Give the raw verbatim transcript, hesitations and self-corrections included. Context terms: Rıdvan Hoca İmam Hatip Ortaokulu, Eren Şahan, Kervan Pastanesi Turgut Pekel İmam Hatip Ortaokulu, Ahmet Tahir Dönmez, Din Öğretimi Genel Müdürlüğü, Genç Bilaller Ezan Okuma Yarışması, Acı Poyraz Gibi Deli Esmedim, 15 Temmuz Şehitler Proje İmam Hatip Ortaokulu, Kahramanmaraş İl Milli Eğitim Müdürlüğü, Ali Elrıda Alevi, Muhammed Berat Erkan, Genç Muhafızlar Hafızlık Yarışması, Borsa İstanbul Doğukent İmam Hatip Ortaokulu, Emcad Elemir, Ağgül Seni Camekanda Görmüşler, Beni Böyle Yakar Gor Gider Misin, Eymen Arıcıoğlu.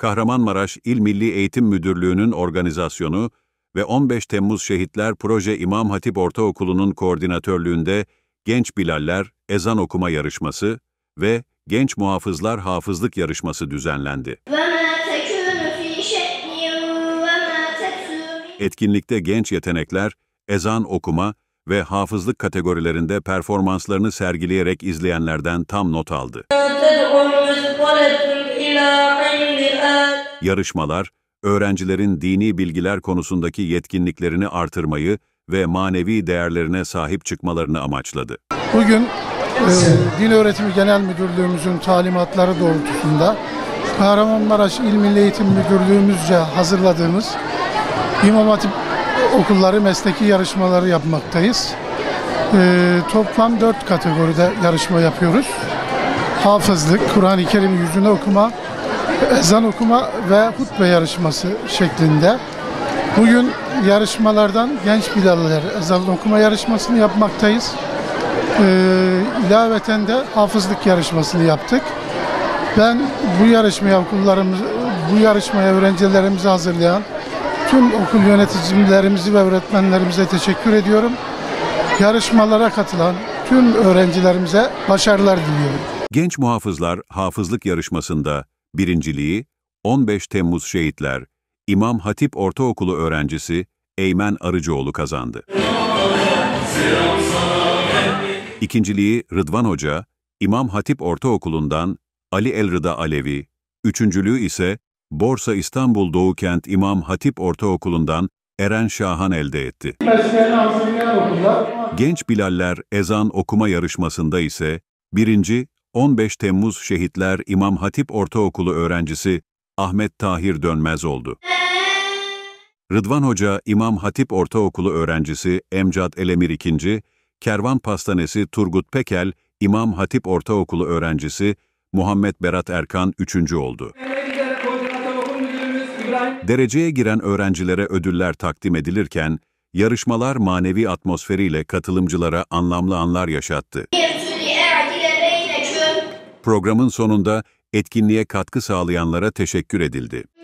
Kahramanmaraş İl Milli Eğitim Müdürlüğü'nün organizasyonu ve on beş Temmuz Şehitler Proje İmam Hatip Ortaokulu'nun koordinatörlüğünde Genç Bilaller Ezan Okuma Yarışması ve Genç Muhafızlar Hafızlık Yarışması düzenlendi. Etkinlikte genç yetenekler, ezan okuma ve hafızlık kategorilerinde performanslarını sergileyerek izleyenlerden tam not aldı. Yarışmalar, öğrencilerin dini bilgiler konusundaki yetkinliklerini artırmayı ve manevi değerlerine sahip çıkmalarını amaçladı. Bugün e, Din Öğretimi Genel Müdürlüğümüzün talimatları doğrultusunda Kahramanmaraş İl Milli Eğitim Müdürlüğümüzce hazırladığımız İmam Hatip Okulları mesleki yarışmaları yapmaktayız. E, toplam dört kategoride yarışma yapıyoruz. Hafızlık, Kur'an-ı Kerim yüzüne okuma, ezan okuma ve hutbe yarışması şeklinde. Bugün yarışmalardan Genç Bilaller Ezan Okuma Yarışmasını yapmaktayız. Ee, ilaveten de hafızlık yarışmasını yaptık. Ben bu yarışmaya okullarımızı, bu yarışmaya öğrencilerimizi hazırlayan tüm okul yöneticilerimizi ve öğretmenlerimize teşekkür ediyorum. Yarışmalara katılan tüm öğrencilerimize başarılar diliyorum. Genç Muhafızlar Hafızlık Yarışması'nda birinciliği on beş Temmuz Şehitler İmam Hatip Ortaokulu öğrencisi Eymen Arıcıoğlu kazandı. İkinciliği Rıdvan Hoca İmam Hatip Ortaokulu'ndan Ali Elrıda Alevi, üçüncülüğü ise Borsa İstanbul Doğukent İmam Hatip Ortaokulu'ndan Eren Şahan elde etti. Genç Bilaller Ezan Okuma Yarışması'nda ise birinci on beş Temmuz Şehitler İmam Hatip Ortaokulu öğrencisi Ahmet Tahir Dönmez oldu. Rıdvan Hoca İmam Hatip Ortaokulu öğrencisi Emcad Elemir ikinci, Kervan Pastanesi Turgut Pekel İmam Hatip Ortaokulu öğrencisi Muhammed Berat Erkan üçüncü oldu. Dereceye giren öğrencilere ödüller takdim edilirken, yarışmalar manevi atmosferiyle katılımcılara anlamlı anlar yaşattı. Programın sonunda etkinliğe katkı sağlayanlara teşekkür edildi.